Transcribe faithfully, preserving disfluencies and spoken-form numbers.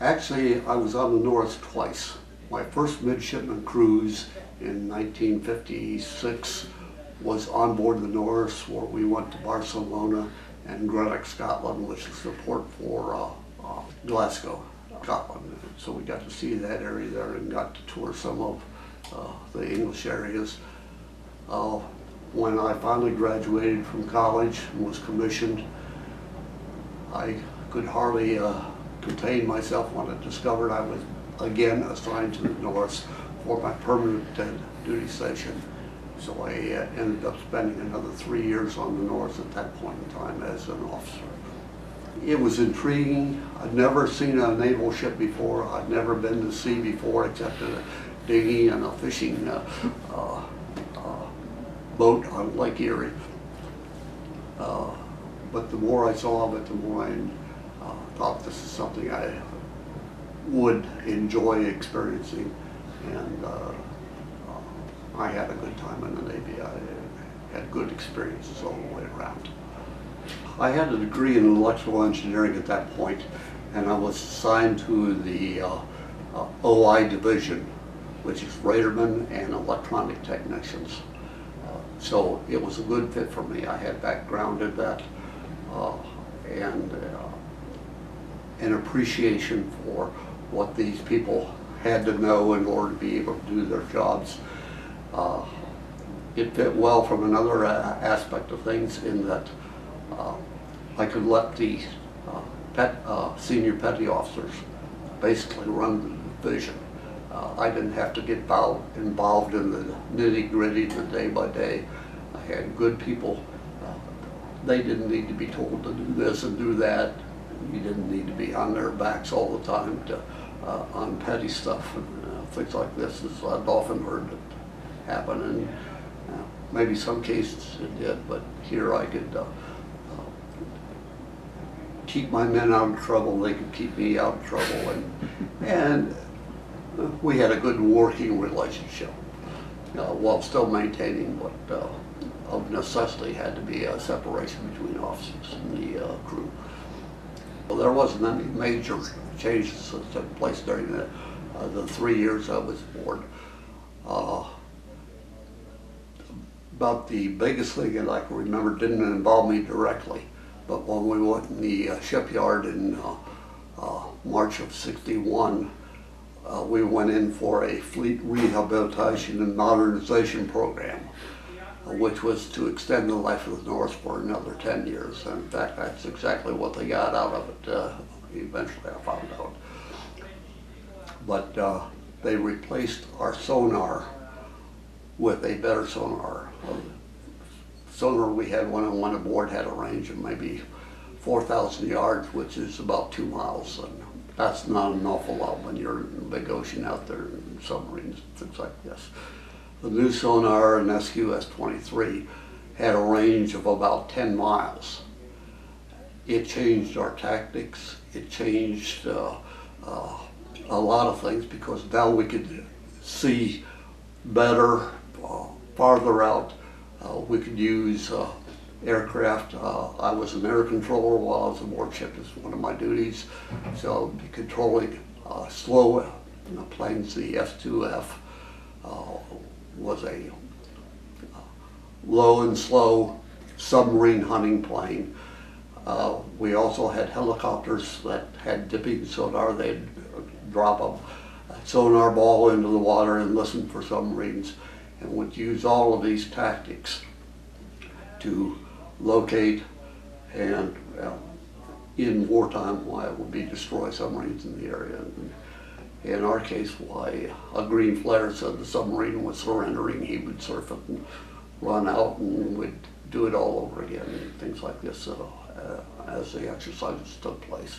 Actually, I was on the Norris twice. My first midshipman cruise in nineteen fifty-six was on board the Norris, where we went to Barcelona and Greenock, Scotland, which is the port for uh, uh, Glasgow, Scotland. So we got to see that area there and got to tour some of uh, the English areas. Uh, when I finally graduated from college and was commissioned, I could hardly uh, contain myself when I discovered I was again assigned to the Norris for my permanent duty station. So I uh, ended up spending another three years on the Norris at that point in time as an officer. It was intriguing. I'd never seen a naval ship before. I'd never been to sea before except a dinghy and a fishing uh, uh, uh, boat on Lake Erie. Uh, but the more I saw of it, the more I uh, thought this is something I would enjoy experiencing. And uh, I had a good time in the Navy. I had good experiences all the way around. I had a degree in electrical engineering at that point, and I was assigned to the uh, uh, O I Division, which is radarmen and electronic technicians. Uh, so it was a good fit for me. I had background in that uh, and uh, an appreciation for what these people had to know in order to be able to do their jobs. Uh, it fit well from another uh, aspect of things, in that uh, I could let the uh, pet, uh, senior petty officers basically run the division. Uh, I didn't have to get involved in the nitty-gritty, the day-by-day. I had good people. Uh, they didn't need to be told to do this and do that. You didn't need to be on their backs all the time to, uh, on petty stuff and uh, things like this, as I've often heard it happen, and uh, maybe some cases it did, but here I could uh, uh, keep my men out of trouble, they could keep me out of trouble, and, and uh, we had a good working relationship uh, while still maintaining what uh, of necessity had to be a separation between officers and the uh, crew. Well, there wasn't any major changes that took place during the, uh, the three years I was aboard. Uh, About the biggest thing that I can remember didn't involve me directly, but when we went in the uh, shipyard in uh, uh, March of sixty-one, uh, we went in for a fleet rehabilitation and modernization program, uh, which was to extend the life of the Norris for another ten years. And in fact, that's exactly what they got out of it. Uh, eventually, I found out. But uh, they replaced our sonar with a better sonar. The sonar we had one on one aboard had a range of maybe four thousand yards, which is about two miles. And that's not an awful lot when you're in the big ocean out there in submarines and things like this. The new sonar in S Q S twenty-three had a range of about ten miles. It changed our tactics. It changed uh, uh, a lot of things, because now we could see better, uh, farther out. Uh, we could use uh, aircraft. Uh, I was an air controller while I was aboard ship. It's one of my duties. So controlling uh, slow uh, planes, the S two F, uh, was a uh, low and slow submarine hunting plane. Uh, we also had helicopters that had dipping sonar. They'd drop them. sonar ball into the water and listen for submarines, and would use all of these tactics to locate and uh, in wartime why it would be destroy submarines in the area. And in our case, why a green flare said the submarine was surrendering, he would surf it and run out, and would do it all over again, and things like this uh, uh, as the exercises took place.